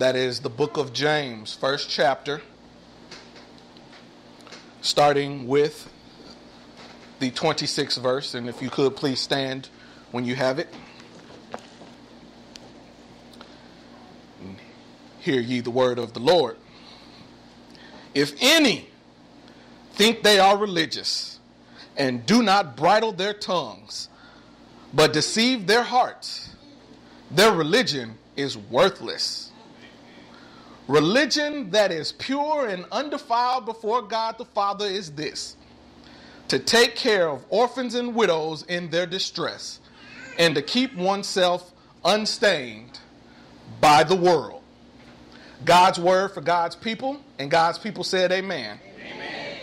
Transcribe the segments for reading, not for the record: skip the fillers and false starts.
That is the book of James, first chapter, starting with the 26th verse. And if you could, please stand when you have it. Hear ye the word of the Lord. If any think they are religious and do not bridle their tongues, but deceive their hearts, their religion is worthless. Religion that is pure and undefiled before God the Father is this: to take care of orphans and widows in their distress, and to keep oneself unstained by the world. God's word for God's people, and God's people said amen. Amen.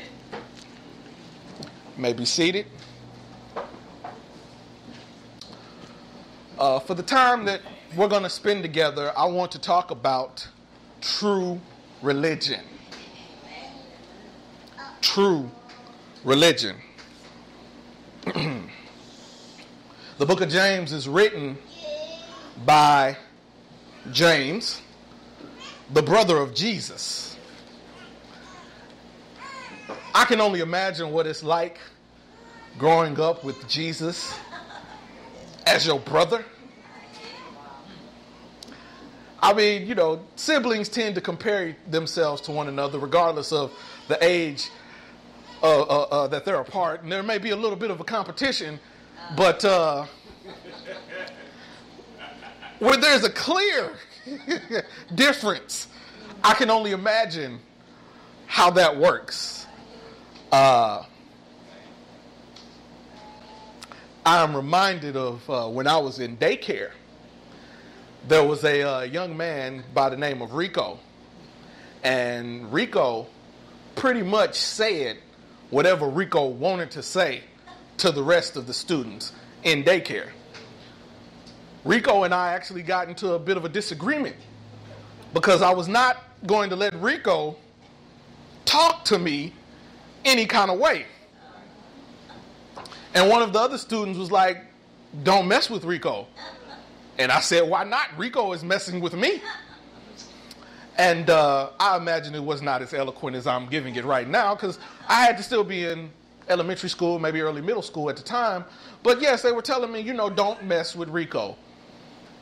You may be seated. For the time that we're going to spend together, I want to talk about true religion. True religion. The book of James is written by James, the brother of Jesus. I can only imagine what it's like growing up with Jesus as your brother. I mean, you know, siblings tend to compare themselves to one another regardless of the age that they're apart. And there may be a little bit of a competition, but where there's a clear difference, I can only imagine how that works. I'm reminded of when I was in daycare. There was a young man by the name of Rico, and Rico pretty much said whatever Rico wanted to say to the rest of the students in daycare. Rico and I actually got into a bit of a disagreement because I was not going to let Rico talk to me any kind of way. And one of the other students was like, "Don't mess with Rico." And I said, "Why not? Rico is messing with me." And I imagine it was not as eloquent as I'm giving it right now, because I had to still be in elementary school, maybe early middle school at the time. But yes, they were telling me, you know, don't mess with Rico.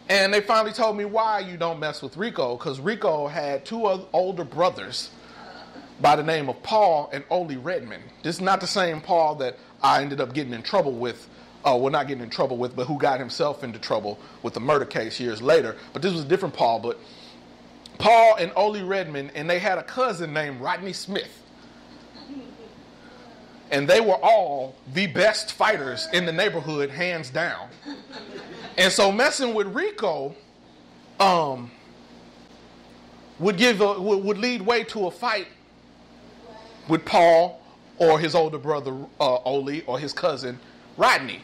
And they finally told me why you don't mess with Rico, because Rico had two older brothers by the name of Paul and Ole Redmond. This is not the same Paul that I ended up getting in trouble with. Well, not getting in trouble with, but who got himself into trouble with the murder case years later. But this was a different Paul. But Paul and Ole Redmond, and they had a cousin named Rodney Smith. And they were all the best fighters in the neighborhood, hands down. And so messing with Rico would lead way to a fight with Paul or his older brother Ole, or his cousin Rodney.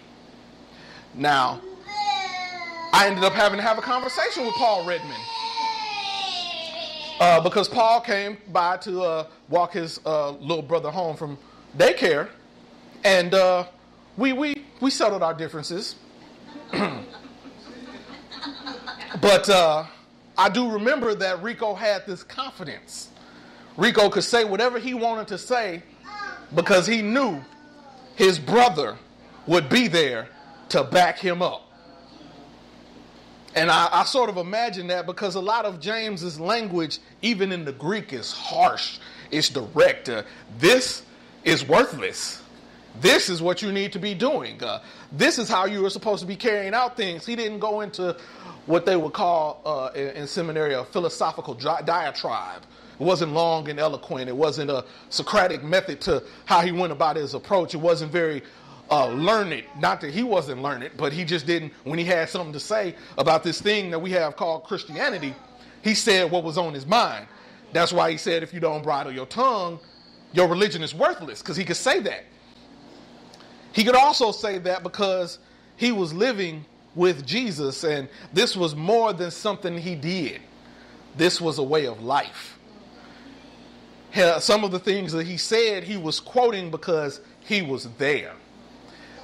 Now, I ended up having to have a conversation with Paul Redmond because Paul came by to walk his little brother home from daycare, and we settled our differences. But I do remember that Rico had this confidence. Rico could say whatever he wanted to say because he knew his brother would be there to back him up. And I sort of imagine that, because a lot of James's language, even in the Greek, is harsh. It's direct. This is worthless. This is what you need to be doing. This is how you are supposed to be carrying out things. He didn't go into what they would call in seminary a philosophical diatribe. It wasn't long and eloquent. It wasn't a Socratic method to how he went about his approach. It wasn't very learned. Not that he wasn't learned, but he just didn't, when he had something to say about this thing that we have called Christianity, he said what was on his mind. That's why he said, if you don't bridle your tongue, your religion is worthless, because he could say that. He could also say that because he was living with Jesus, and this was more than something he did. This was a way of life. Some of the things that he said, he was quoting because he was there.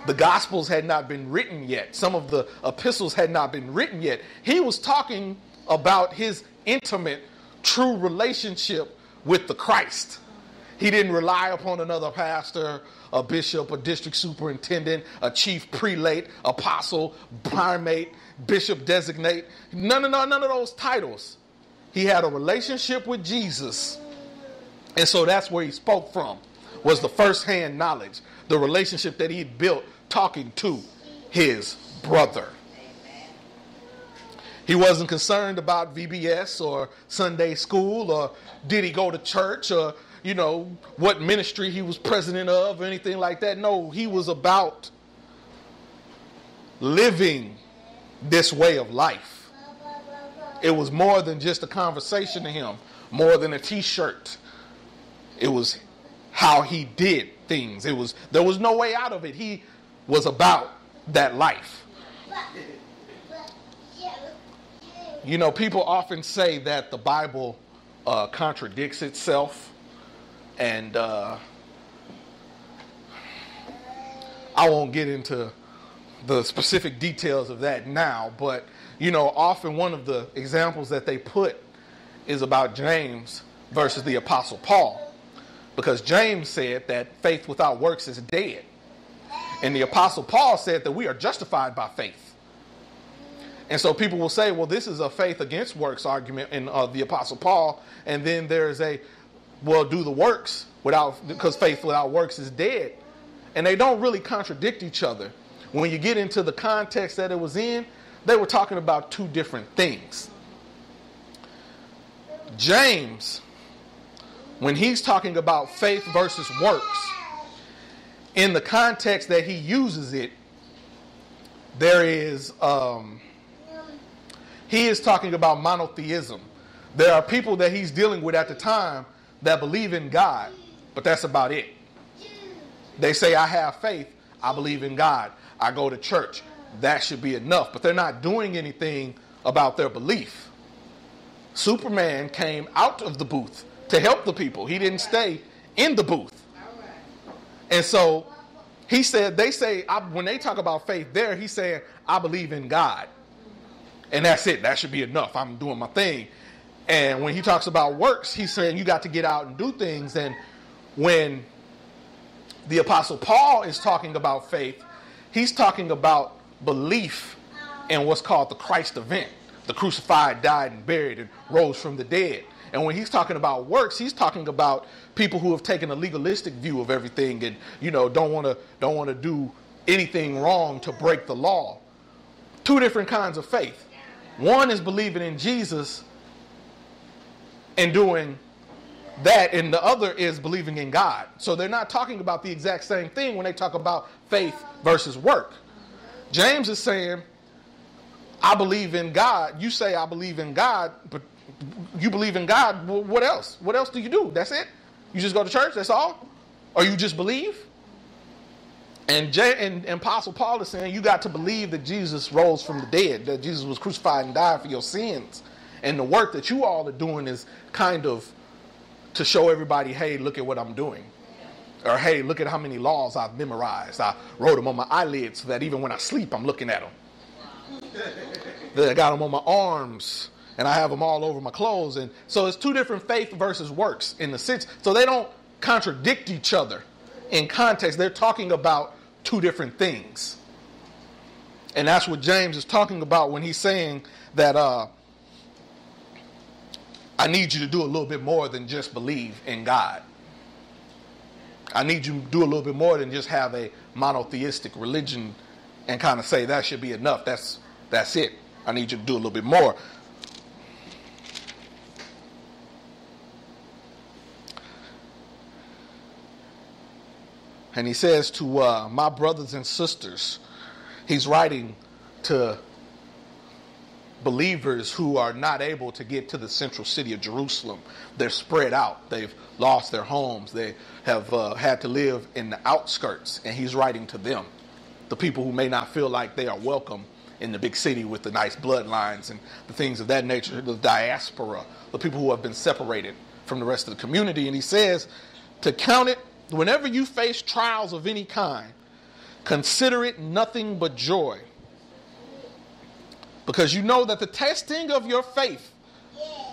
The Gospels had not been written yet. Some of the epistles had not been written yet. He was talking about his intimate, true relationship with the Christ. He didn't rely upon another pastor, a bishop, a district superintendent, a chief prelate, apostle, primate, bishop designate. None of those titles. He had a relationship with Jesus. And so that's where he spoke from, was the first-hand knowledge, the relationship that he built talking to his brother. He wasn't concerned about VBS or Sunday school or did he go to church or, you know, what ministry he was president of or anything like that. No, he was about living this way of life. It was more than just a conversation to him, more than a T-shirt. It was how he did things. There was no way out of it. He was about that life. You know, people often say that the Bible contradicts itself. And I won't get into the specific details of that now. But, you know, often one of the examples that they put is about James versus the Apostle Paul. Because James said that faith without works is dead. And the Apostle Paul said that we are justified by faith. And so people will say, well, this is a faith against works argument in the Apostle Paul. And then there's a, well, do the works because faith without works is dead. And they don't really contradict each other. When you get into the context that it was in, they were talking about two different things. James, when he's talking about faith versus works, in the context that he uses it, there is... He is talking about monotheism. There are people that he's dealing with at the time that believe in God, but that's about it. They say, I have faith, I believe in God, I go to church. That should be enough, but they're not doing anything about their belief. Superman came out of the booth to help the people. He didn't stay in the booth. And so he said, when they talk about faith there, he said, I believe in God. And that's it. That should be enough. I'm doing my thing. And when he talks about works, he's saying you got to get out and do things. And when the Apostle Paul is talking about faith, he's talking about belief in what's called the Christ event. The crucified, died and buried and rose from the dead. And when he's talking about works, he's talking about people who have taken a legalistic view of everything and, you know, don't want to do anything wrong to break the law. Two different kinds of faith. One is believing in Jesus and doing that, and the other is believing in God. So they're not talking about the exact same thing when they talk about faith versus work. James is saying, I believe in God. You say, I believe in God, but you believe in God. Well, what else? What else do you do? That's it? You just go to church? That's all? Or you just believe? And Apostle Paul is saying you got to believe that Jesus rose from the dead, that Jesus was crucified and died for your sins. And the work that you all are doing is kind of to show everybody, hey, look at what I'm doing. Or, hey, look at how many laws I've memorized. I wrote them on my eyelids so that even when I sleep, I'm looking at them. I got them on my arms, and I have them all over my clothes. And so it's two different faith versus works in the sense. So they don't contradict each other. In context, they're talking about two different things. And that's what James is talking about when he's saying that I need you to do a little bit more than just believe in God. I need you to do a little bit more than just have a monotheistic religion and kind of say that should be enough. That's it. I need you to do a little bit more. And he says to my brothers and sisters, he's writing to believers who are not able to get to the central city of Jerusalem. They're spread out. They've lost their homes. They have had to live in the outskirts. And he's writing to them, the people who may not feel like they are welcome in the big city with the nice bloodlines and the things of that nature, the diaspora, the people who have been separated from the rest of the community. And he says to count it. Whenever you face trials of any kind, consider it nothing but joy. Because you know that the testing of your faith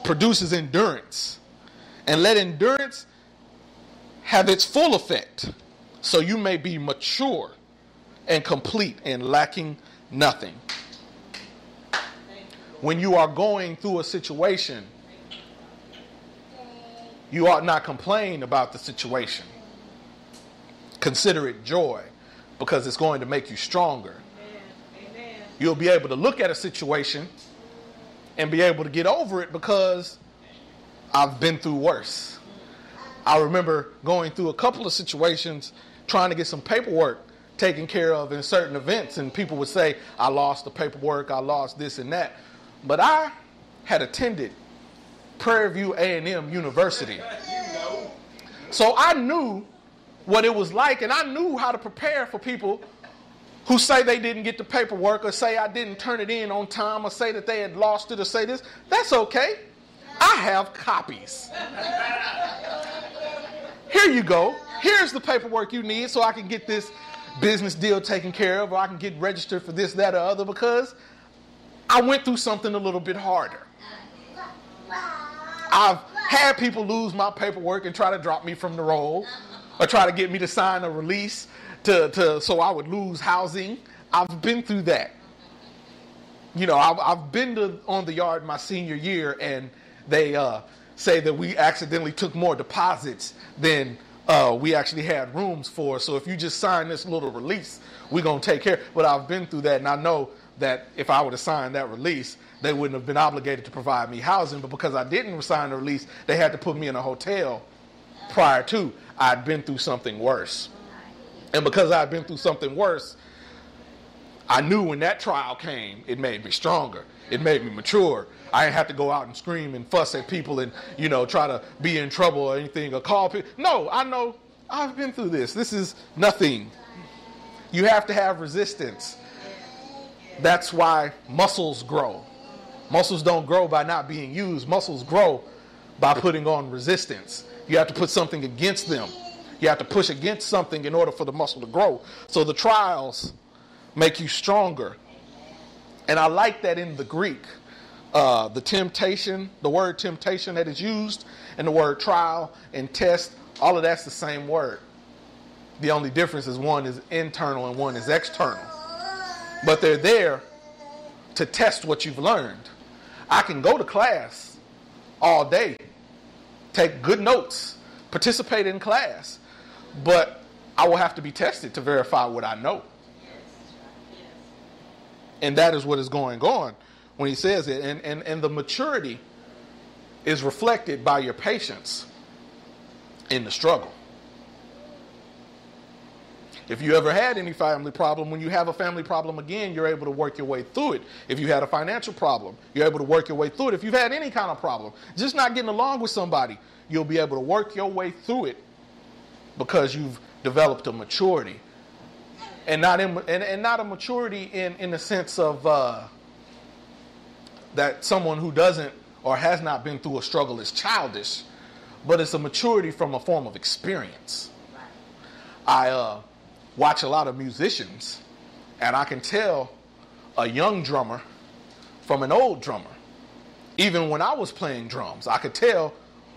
produces endurance. And let endurance have its full effect, so you may be mature and complete and lacking nothing. When you are going through a situation, you ought not complain about the situation. Consider it joy, because it's going to make you stronger. Amen. You'll be able to look at a situation and be able to get over it, because I've been through worse. I remember going through a couple of situations trying to get some paperwork taken care of in certain events, and people would say, I lost the paperwork, I lost this and that. But I had attended Prairie View A&M University. So I knew what it was like, and I knew how to prepare for people who say they didn't get the paperwork, or say I didn't turn it in on time, or say that they had lost it, or say this. That's okay. I have copies. Here you go. Here's the paperwork you need so I can get this business deal taken care of, or I can get registered for this, that, or other, because I went through something a little bit harder. I've had people lose my paperwork and try to drop me from the roll, or try to get me to sign a release so I would lose housing. I've been through that. You know, I've been on the yard my senior year, and they say that we accidentally took more deposits than we actually had rooms for. So if you just sign this little release, we're going to take care. But I've been through that, and I know that if I would have signed that release, they wouldn't have been obligated to provide me housing. But because I didn't sign the release, they had to put me in a hotel prior to. I'd been through something worse. And because I'd been through something worse, I knew when that trial came, it made me stronger. It made me mature. I didn't have to go out and scream and fuss at people and, you know, try to be in trouble or anything, or call people. No, I know I've been through this. This is nothing. You have to have resistance. That's why muscles grow. Muscles don't grow by not being used. Muscles grow by putting on resistance. You have to put something against them. You have to push against something in order for the muscle to grow. So the trials make you stronger. And I like that in the Greek. The word temptation that is used, and the word trial and test, all of that's the same word. The only difference is one is internal and one is external. But they're there to test what you've learned. I can go to class all day, take good notes, participate in class, but I will have to be tested to verify what I know. And that is what is going on when he says it. And the maturity is reflected by your patience in the struggle. If you ever had any family problem, when you have a family problem again, you're able to work your way through it. If you had a financial problem, you're able to work your way through it. If you've had any kind of problem, just not getting along with somebody, you'll be able to work your way through it because you've developed a maturity. And not a maturity in the sense of that someone who doesn't or has not been through a struggle is childish, but it's a maturity from a form of experience. I watch a lot of musicians, and I can tell a young drummer from an old drummer. Even when I was playing drums, I could tell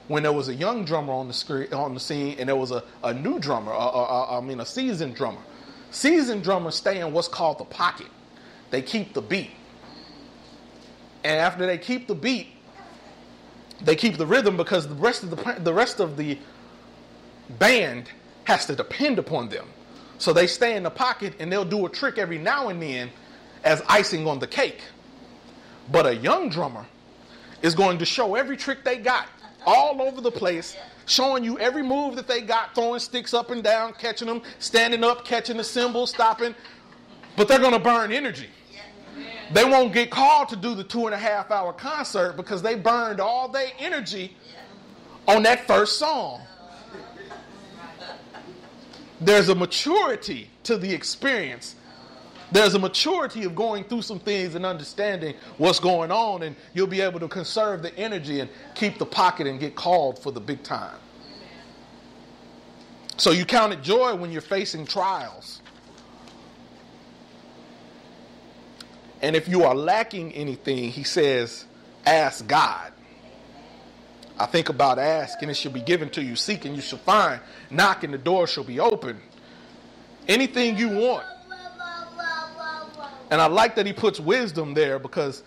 when there was a young drummer on the scene, and there was a new drummer, a seasoned drummer. Seasoned drummers stay in what's called the pocket. They keep the beat. And after they keep the beat, they keep the rhythm, because the rest of the band has to depend upon them. So they stay in the pocket, and they'll do a trick every now and then as icing on the cake. But a young drummer is going to show every trick they got all over the place, showing you every move that they got, throwing sticks up and down, catching them, standing up, catching the cymbal, stopping. But they're going to burn energy. They won't get called to do the 2.5-hour concert because they burned all their energy on that first song. There's a maturity to the experience. There's a maturity of going through some things and understanding what's going on, and you'll be able to conserve the energy and keep the pocket and get called for the big time. So you count it joy when you're facing trials. And if you are lacking anything, he says, ask God. I think about ask, and it shall be given to you. Seek, and you shall find. Knock, and the door shall be open. Anything you want. And I like that he puts wisdom there, because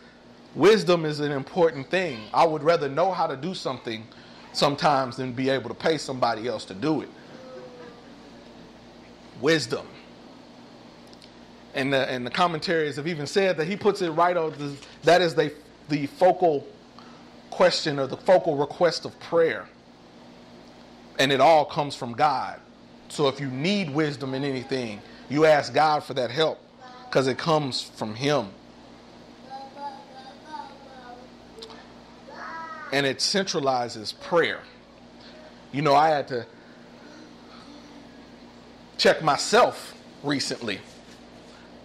wisdom is an important thing. I would rather know how to do something sometimes than be able to pay somebody else to do it. Wisdom. And the commentaries have even said that he puts it right on, that is the focal question or the focal request of prayer. And it all comes from God. So if you need wisdom in anything, you ask God for that help, because it comes from him. And it centralizes prayer. You know, I had to check myself recently.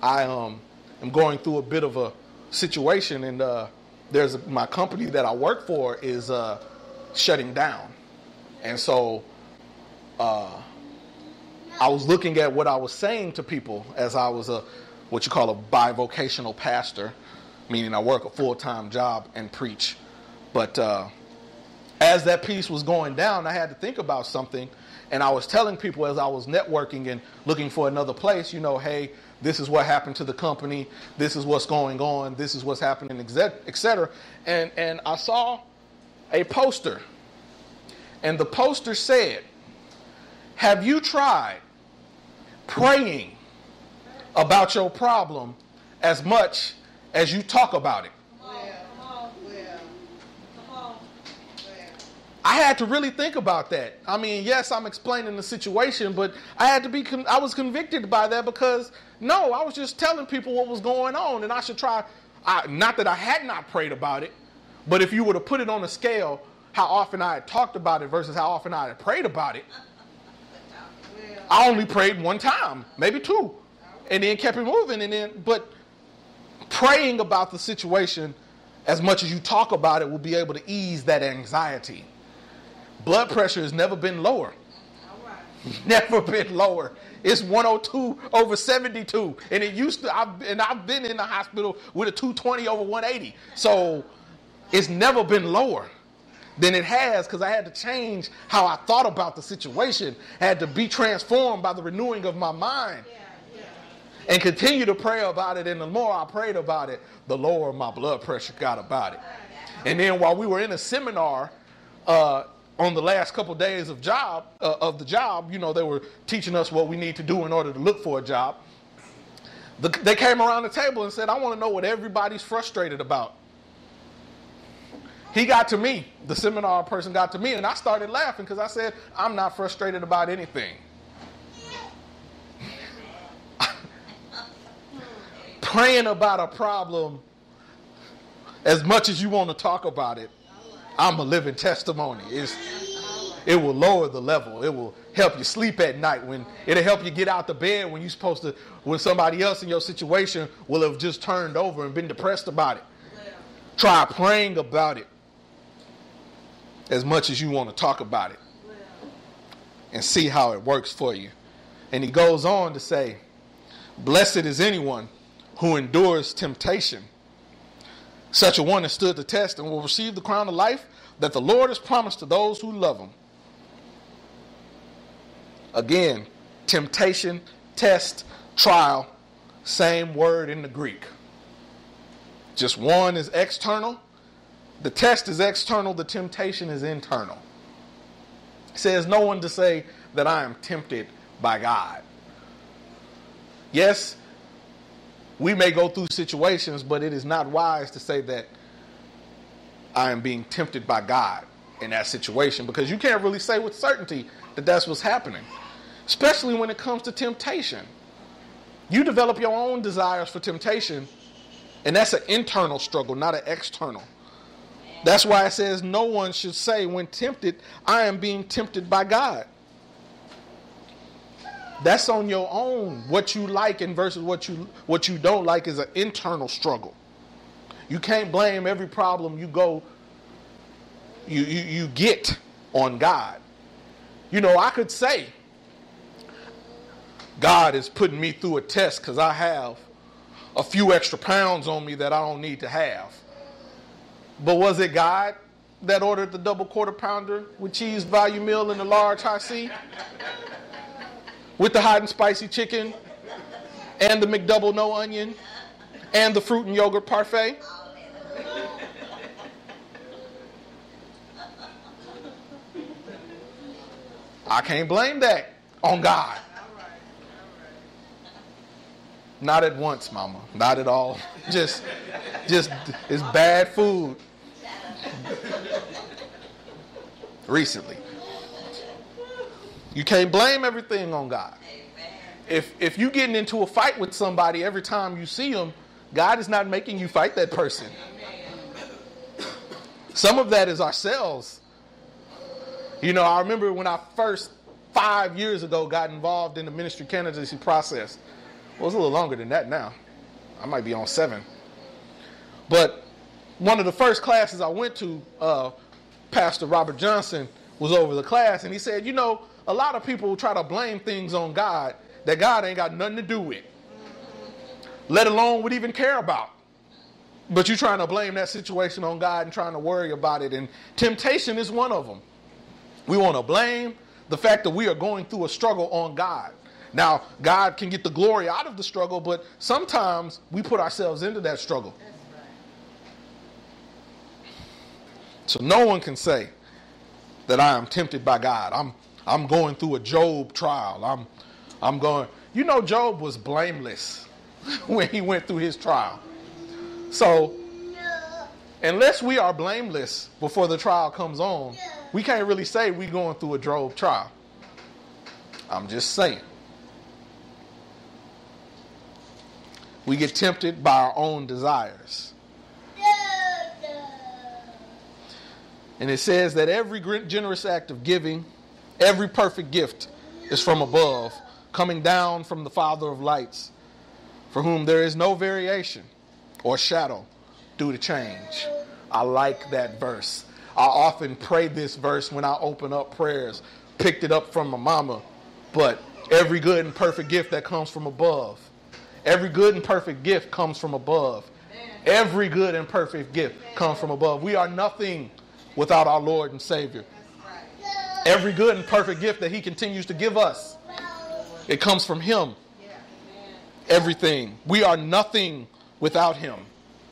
I am going through a bit of a situation, and there's my company that I work for is shutting down. And so I was looking at what I was saying to people as I was what you call a bivocational pastor, meaning I work a full-time job and preach. But as that piece was going down, I had to think about something. And I was telling people as I was networking and looking for another place, you know, hey, this is what happened to the company. This is what's going on. This is what's happening, et cetera. And I saw a poster. And the poster said, have you tried praying about your problem as much as you talk about it? I had to really think about that. I mean, yes, I'm explaining the situation, but I had to be, I was convicted by that, because no, I was just telling people what was going on, and I should try, not that I had not prayed about it, but if you were to put it on a scale, how often I had talked about it versus how often I had prayed about it, I only prayed one time, maybe two, and then kept it moving. And then, but praying about the situation as much as you talk about it will be able to ease that anxiety. Blood pressure has never been lower. All right. Never been lower. It's 102/72. And it used to, I've been in the hospital with a 220/180. So it's never been lower than it has, because I had to change how I thought about the situation. I had to be transformed by the renewing of my mind. And continue to pray about it. And the more I prayed about it, the lower my blood pressure got about it. And then while we were in a seminar, on the last couple of days of the job, you know, they were teaching us what we need to do in order to look for a job. They came around the table and said, I want to know what everybody's frustrated about. He got to me, the seminar person got to me, and I started laughing, because I said, I'm not frustrated about anything. Praying about a problem as much as you want to talk about it, I'm a living testimony. It will lower the level. It will help you sleep at night. It'll help you get out the bed when you're supposed to, when somebody else in your situation will have just turned over and been depressed about it. Try praying about it as much as you want to talk about it, and see how it works for you. And he goes on to say, blessed is anyone who endures temptation. Such a one has stood the test and will receive the crown of life that the Lord has promised to those who love him. Again, temptation, test, trial, same word in the Greek. Just one is external. The test is external. The temptation is internal. It says no one to say that I am tempted by God. Yes, we may go through situations, but it is not wise to say that I am being tempted by God in that situation, because you can't really say with certainty that that's what's happening, especially when it comes to temptation. You develop your own desires for temptation, and that's an internal struggle, not an external. That's why it says no one should say when tempted, I am being tempted by God. That's on your own. What you like and versus what you don't like is an internal struggle. You can't blame every problem you get on God. You know, I could say God is putting me through a test because I have a few extra pounds on me that I don't need to have. But was it God that ordered the double quarter pounder with cheese value meal and the large high C with the hot and spicy chicken and the McDouble no onion and the fruit and yogurt parfait. I can't blame that on God. Not at once, mama. Not at all. Just it's bad food. Recently. You can't blame everything on God. If you're getting into a fight with somebody every time you see them, God is not making you fight that person. Some of that is ourselves. You know, I remember when I first 5 years ago got involved in the ministry candidacy process. Well, it's a little longer than that now. I might be on 7. But one of the first classes I went to, Pastor Robert Johnson was over the class, and he said, you know, a lot of people try to blame things on God that God ain't got nothing to do with, let alone would even care about. But you're trying to blame that situation on God and trying to worry about it, and temptation is one of them. We want to blame the fact that we are going through a struggle on God. Now, God can get the glory out of the struggle, but sometimes we put ourselves into that struggle. That's right. So no one can say that I am tempted by God. I'm going through a Job trial. I'm going, you know, Job was blameless when he went through his trial. So unless we are blameless before the trial comes on, we can't really say we're going through a Job trial. I'm just saying. We get tempted by our own desires. And it says that every generous act of giving, every perfect gift is from above, coming down from the Father of lights, for whom there is no variation or shadow due to change. I like that verse. I often pray this verse when I open up prayers. Picked it up from my mama. But every good and perfect gift that comes from above. Every good and perfect gift comes from above. Every good and perfect gift comes from above. We are nothing without our Lord and Savior. Every good and perfect gift that he continues to give us, it comes from him. Everything. We are nothing without him.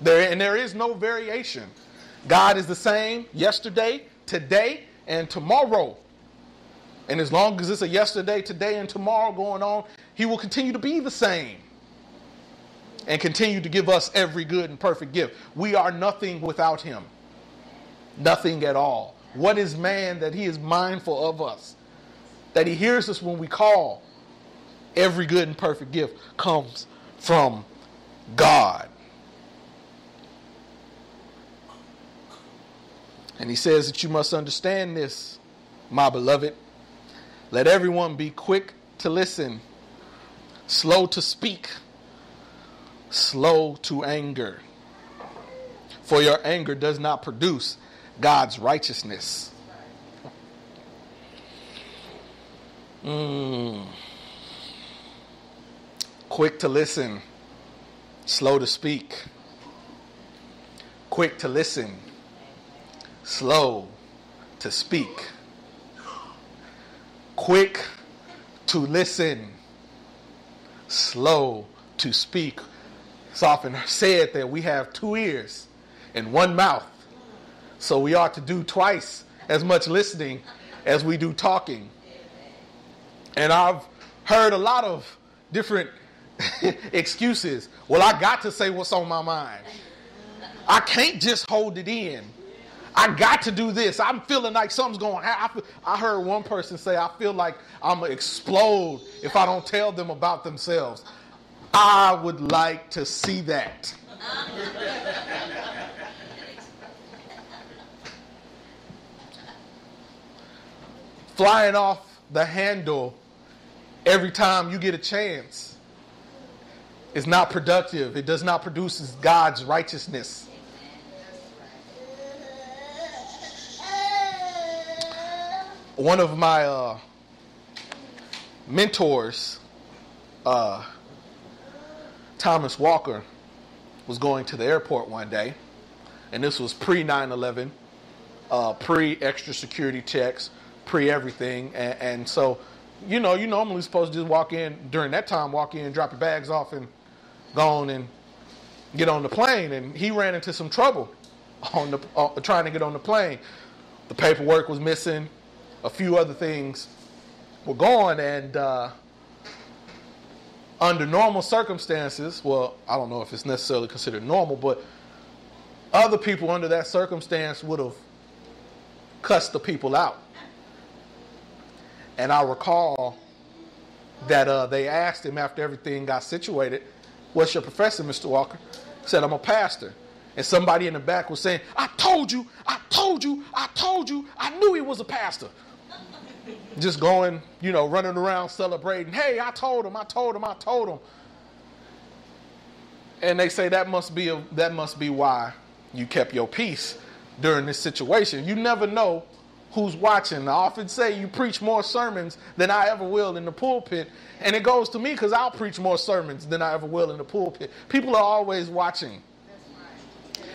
There is no variation. God is the same yesterday, today, and tomorrow. And as long as it's a yesterday, today, and tomorrow going on, he will continue to be the same. And continue to give us every good and perfect gift. We are nothing without him. Nothing at all. What is man that he is mindful of us? That he hears us when we call. Every good and perfect gift comes from God. And he says that you must understand this, my beloved. Let everyone be quick to listen, slow to speak, slow to anger, for your anger does not produce God's righteousness. Quick to listen, slow to speak, quick to listen, slow to speak, quick to listen, slow to speak. It's often said that we have 2 ears and 1 mouth. So we ought to do twice as much listening as we do talking. And I've heard a lot of different excuses. Well, I got to say what's on my mind. I can't just hold it in. I got to do this. I'm feeling like something's going to happen. I heard one person say, I feel like I'm going to explode if I don't tell them about themselves. I would like to see that. Flying off the handle every time you get a chance is not productive. It does not produce God's righteousness. One of my mentors, Thomas Walker, was going to the airport one day, and this was pre 9/11. pre-extra security checks, pre-everything. And so, you normally supposed to just walk in during that time, walk in, drop your bags off, and go on and get on the plane. And he ran into some trouble on the trying to get on the plane. The paperwork was missing. A few other things were gone, and under normal circumstances, well, I don't know if it's necessarily considered normal, but other people under that circumstance would have cussed the people out. And I recall that they asked him after everything got situated, "What's your profession, Mr. Walker?" He said, "I'm a pastor." And somebody in the back was saying, I told you, I knew he was a pastor. Just going, running around celebrating. Hey, I told him. And they say that must be why you kept your peace during this situation. You never know who's watching. I often say you preach more sermons than I ever will in the pulpit. And it goes to me because I'll preach more sermons than I ever will in the pulpit. People are always watching.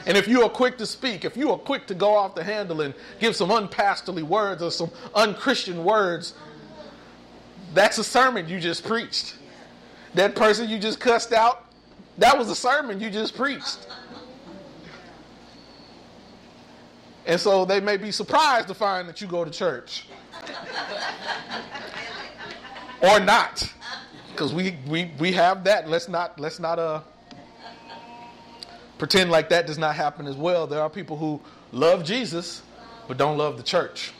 And if you are quick to speak, if you are quick to go off the handle and give some unpastorly words or some unchristian words, that's a sermon you just preached. That person you just cussed out, that was a sermon you just preached. And so they may be surprised to find that you go to church. Or not. Because we have that. Let's not pretend like that does not happen as well. There are people who love Jesus but don't love the church.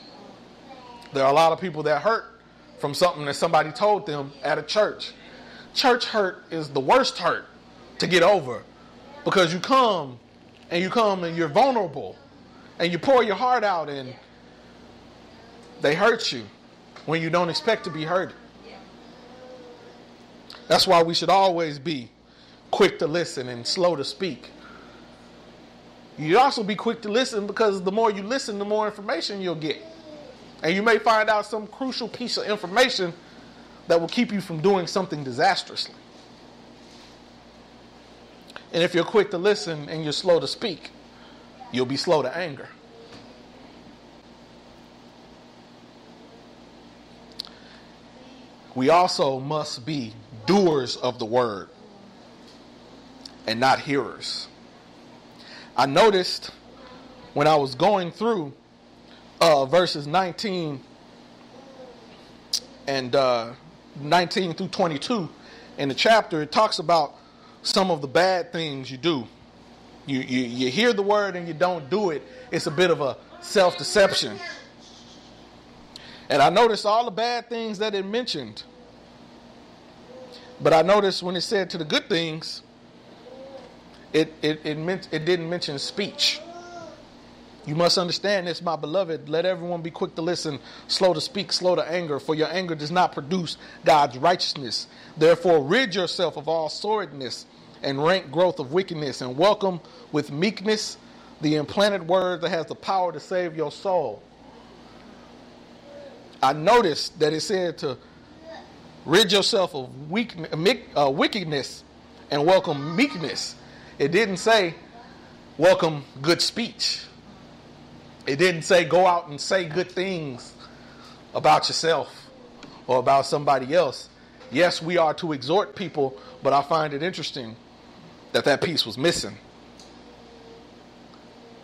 There are a lot of people that hurt from something that somebody told them at a church. Church hurt is the worst hurt to get over, because you come and you're vulnerable and you pour your heart out and they hurt you when you don't expect to be hurt. That's why we should always be quick to listen and slow to speak. You'd also be quick to listen, because the more you listen, the more information you'll get. And you may find out some crucial piece of information that will keep you from doing something disastrously. And if you're quick to listen and you're slow to speak, you'll be slow to anger. We also must be doers of the word and not hearers. I noticed when I was going through verses 19 through 22 in the chapter, it talks about some of the bad things you do. You hear the word and you don't do it. It's a bit of a self-deception. And I noticed all the bad things that it mentioned. But I noticed when it said to the good things, it didn't mention speech. You must understand this, my beloved. Let everyone be quick to listen, slow to speak, slow to anger, for your anger does not produce God's righteousness. Therefore, rid yourself of all sordidness and rank growth of wickedness, and welcome with meekness the implanted word that has the power to save your soul. I noticed that it said to rid yourself of wickedness and welcome meekness. It didn't say, welcome good speech. It didn't say, go out and say good things about yourself or about somebody else. Yes, we are to exhort people, but I find it interesting that that piece was missing.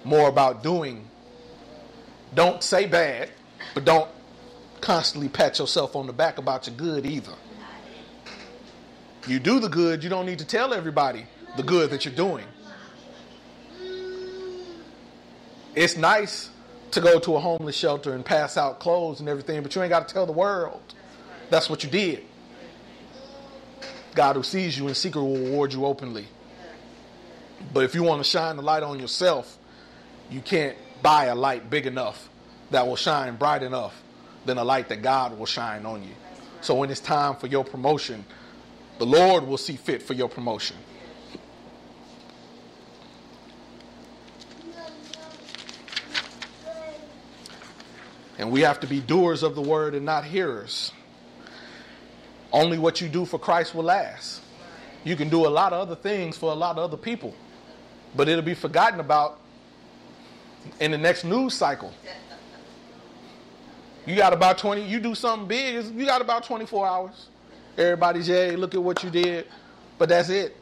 More about doing. Don't say bad, but don't constantly pat yourself on the back about your good either. You do the good, you don't need to tell everybody the good that you're doing. It's nice to go to a homeless shelter and pass out clothes and everything, but you ain't got to tell the world that's what you did. God who sees you in secret will reward you openly. But if you want to shine the light on yourself, you can't buy a light big enough that will shine bright enough than a light that God will shine on you. So when it's time for your promotion, the Lord will see fit for your promotion. And we have to be doers of the word and not hearers. Only what you do for Christ will last. You can do a lot of other things for a lot of other people, but it'll be forgotten about in the next news cycle. You got about 20, you do something big, you got about 24 hours. Everybody's, yay, look at what you did, but that's it.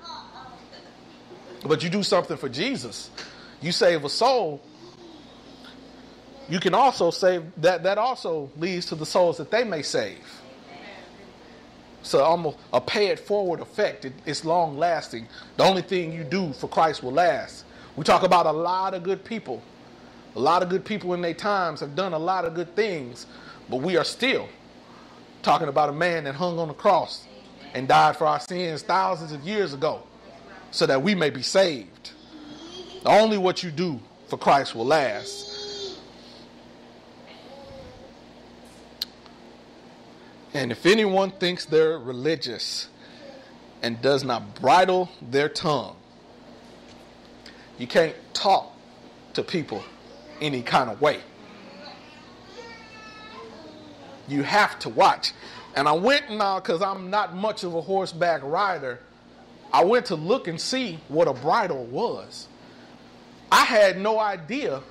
But you do something for Jesus. You save a soul. You can also save, that also leads to the souls that they may save. So almost a pay it forward effect. It's long lasting. The only thing you do for Christ will last. We talk about a lot of good people. A lot of good people in their times have done a lot of good things, but we are still talking about a man that hung on the cross and died for our sins thousands of years ago so that we may be saved. Only what you do for Christ will last. And if anyone thinks they're religious and does not bridle their tongue, you can't talk to people any kind of way. You have to watch. And I went now, because I'm not much of a horseback rider, I went to look and see what a bridle was. I had no idea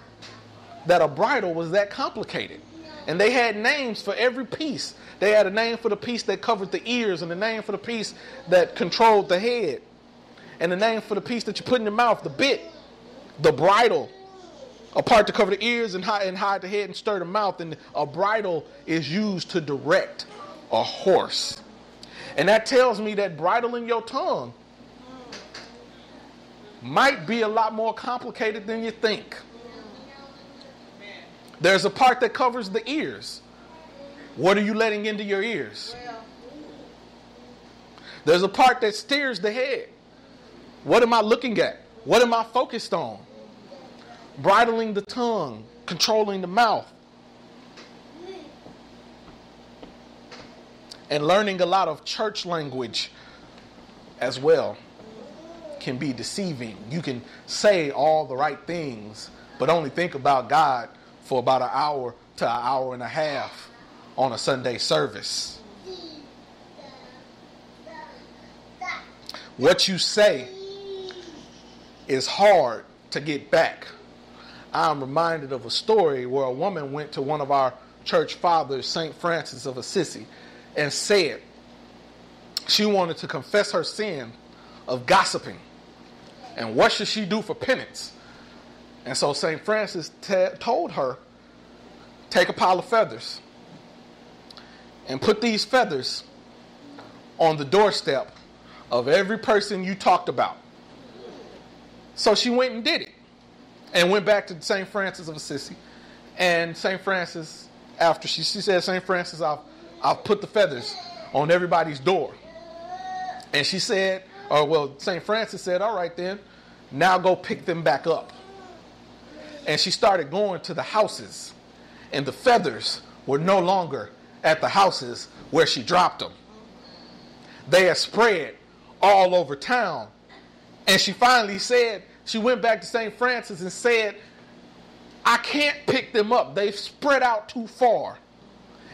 that a bridle was that complicated. And they had names for every piece. They had a name for the piece that covered the ears, and a name for the piece that controlled the head, and a name for the piece that you put in your mouth, the bit, the bridle. A part to cover the ears and hide the head and stir the mouth. And a bridle is used to direct a horse. And that tells me that bridling your tongue might be a lot more complicated than you think. There's a part that covers the ears. What are you letting into your ears? There's a part that steers the head. What am I looking at? What am I focused on? Bridling the tongue, controlling the mouth, and learning a lot of church language as well can be deceiving. You can say all the right things, but only think about God for about an hour to an hour and a half on a Sunday service. What you say is hard to get back. I'm reminded of a story where a woman went to one of our church fathers, St. Francis of Assisi, and said she wanted to confess her sin of gossiping. And what should she do for penance? And so St. Francis told her, take a pile of feathers and put these feathers on the doorstep of every person you talked about. So she went and did it. And went back to St. Francis of Assisi. And St. Francis, after she said, St. Francis, I've put the feathers on everybody's door. And she said, St. Francis said, all right then, now go pick them back up. And she started going to the houses. And the feathers were no longer at the houses where she dropped them. They had spread all over town. And she finally said, she went back to St. Francis and said, I can't pick them up. They've spread out too far.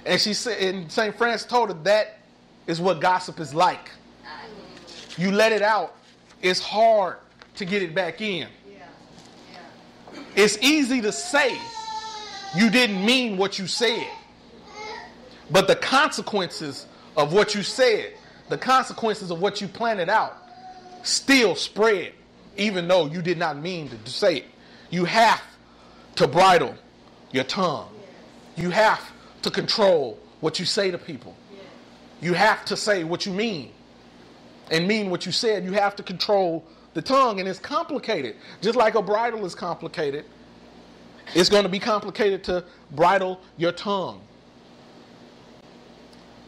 And she said, and St. Francis told her, that is what gossip is like. You let it out. It's hard to get it back in. Yeah. It's easy to say you didn't mean what you said. But the consequences of what you said, the consequences of what you planted out still spread. Even though you did not mean to say it. You have to bridle your tongue. You have to control what you say to people. You have to say what you mean and mean what you said. You have to control the tongue, and it's complicated. Just like a bridle is complicated, it's going to be complicated to bridle your tongue.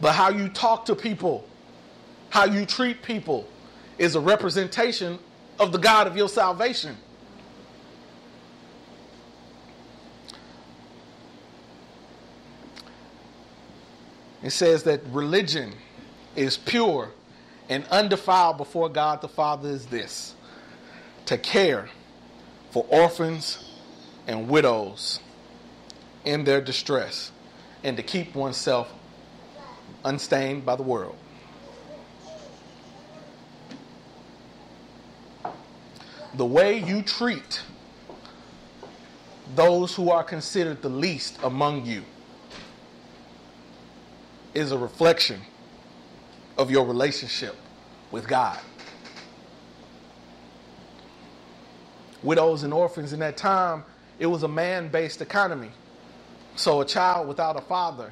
But how you talk to people, how you treat people is a representation of the God of your salvation. It says that religion is pure and undefiled before God the Father is this: to care for orphans and widows in their distress, and to keep oneself unstained by the world. The way you treat those who are considered the least among you is a reflection of your relationship with God. Widows and orphans in that time, it was a man-based economy. So a child without a father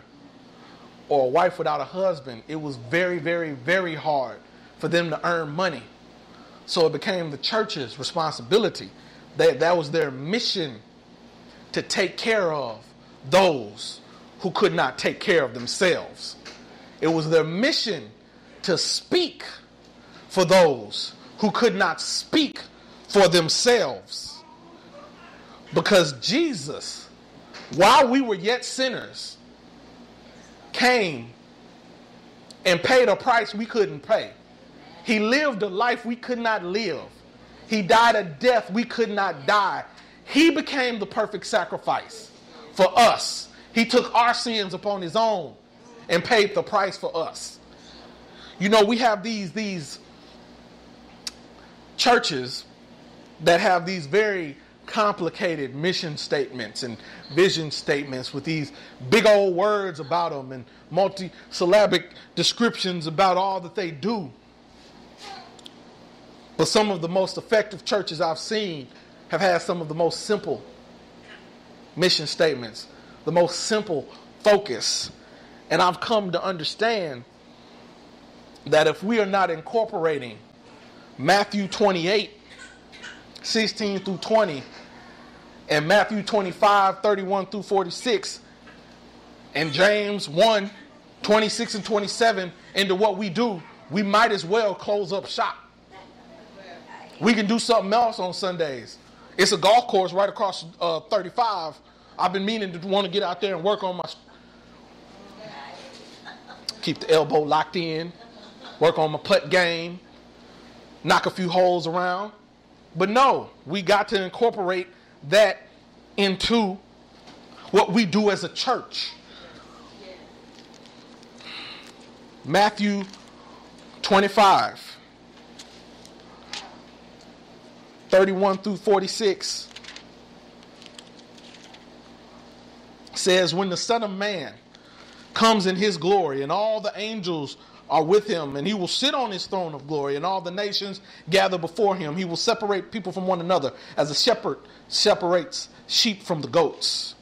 or a wife without a husband, it was very, very, very hard for them to earn money. So it became the church's responsibility. That was their mission, to take care of those who could not take care of themselves. It was their mission to speak for those who could not speak for themselves. Because Jesus, while we were yet sinners, came and paid a price we couldn't pay. He lived a life we could not live. He died a death we could not die. He became the perfect sacrifice for us. He took our sins upon his own and paid the price for us. You know, we have these churches that have these very complicated mission statements and vision statements with these big old words about them and multi-syllabic descriptions about all that they do. But some of the most effective churches I've seen have had some of the most simple mission statements, the most simple focus. And I've come to understand that if we are not incorporating Matthew 28:16-20, and Matthew 25:31-46, and James 1:26-27 into what we do, we might as well close up shop. We can do something else on Sundays. It's a golf course right across 35. I've been meaning to want to get out there and work on my... Keep the elbow locked in. Work on my putt game. Knock a few holes around. But no, we got to incorporate that into what we do as a church. Matthew 25:31-46 says, when the Son of Man comes in his glory and all the angels are with him, and he will sit on his throne of glory, and all the nations gather before him. He will separate people from one another as a shepherd separates sheep from the goats.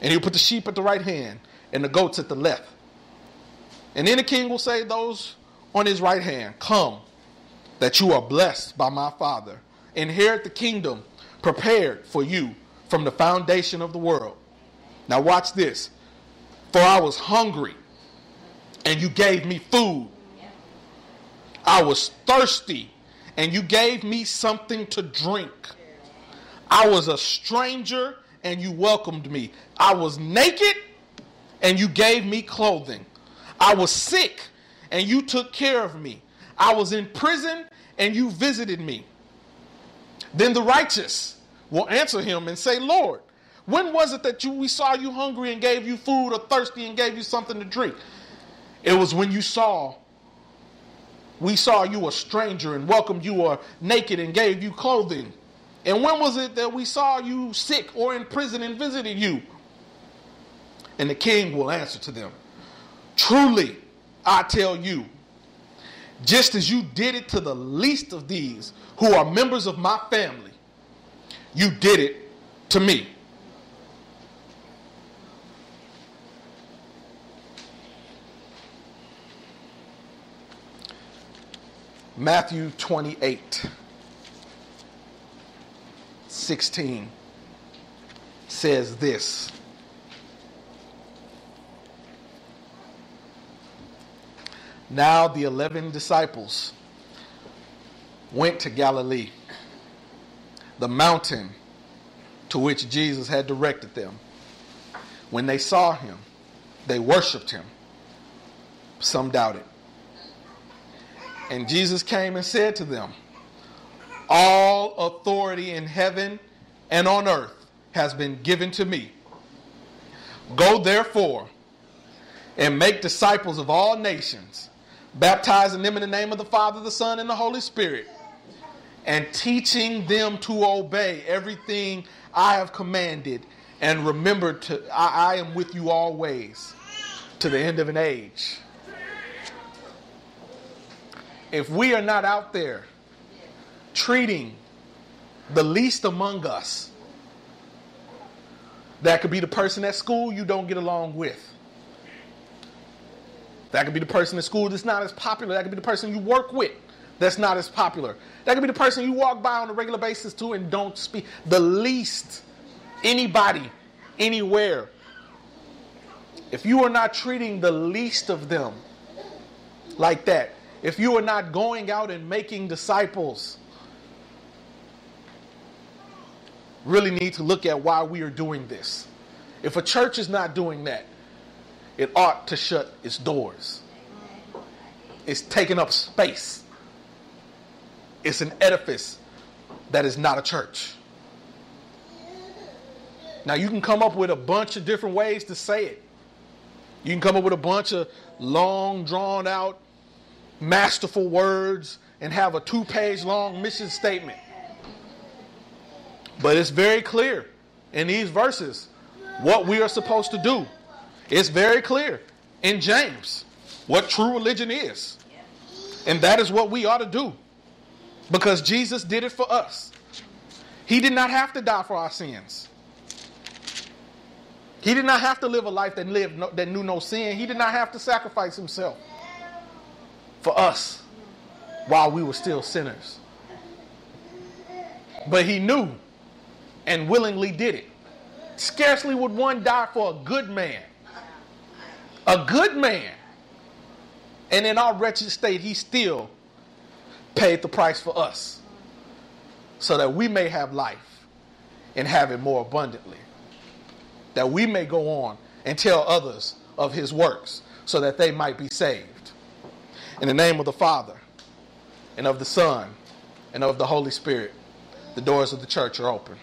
And he'll put the sheep at the right hand and the goats at the left. And then the king will say, those on his right hand, come, that you are blessed by my Father. Inherit the kingdom prepared for you from the foundation of the world. Now watch this. For I was hungry, and you gave me food. I was thirsty, and you gave me something to drink. I was a stranger, and you welcomed me. I was naked, and you gave me clothing. I was sick, and you took care of me. I was in prison, and you visited me. Then the righteous will answer him and say, Lord, when was it that we saw you hungry and gave you food, or thirsty and gave you something to drink? It was when we saw you a stranger and welcomed you, or naked and gave you clothing. And when was it that we saw you sick or in prison and visited you? And the king will answer to them, truly, I tell you, just as you did it to the least of these who are members of my family, you did it to me. Matthew 28:16 says this. Now the 11 disciples went to Galilee, the mountain to which Jesus had directed them. When they saw him, they worshiped him. Some doubted. And Jesus came and said to them, all authority in heaven and on earth has been given to me. Go therefore and make disciples of all nations, baptizing them in the name of the Father, the Son, and the Holy Spirit, and teaching them to obey everything I have commanded, and remember I am with you always, to the end of an age. If we are not out there treating the least among us, that could be the person at school you don't get along with. That could be the person at school that's not as popular. That could be the person you work with that's not as popular. That could be the person you walk by on a regular basis to and don't speak. The least, anybody, anywhere. If you are not treating the least of them like that, if you are not going out and making disciples, really need to look at why we are doing this. If a church is not doing that, it ought to shut its doors. It's taking up space. It's an edifice that is not a church. Now, you can come up with a bunch of different ways to say it. You can come up with a bunch of long, drawn-out, masterful words and have a 2-page-long mission statement. But it's very clear in these verses what we are supposed to do. It's very clear in James what true religion is. And that is what we ought to do, because Jesus did it for us. He did not have to die for our sins. He did not have to live a life that knew no sin. He did not have to sacrifice himself for us while we were still sinners. But he knew and willingly did it. Scarcely would one die for a good man. A good man. And in our wretched state, he still paid the price for us, so that we may have life and have it more abundantly, that we may go on and tell others of his works, so that they might be saved. In the name of the Father, and of the Son, and of the Holy Spirit, the doors of the church are open.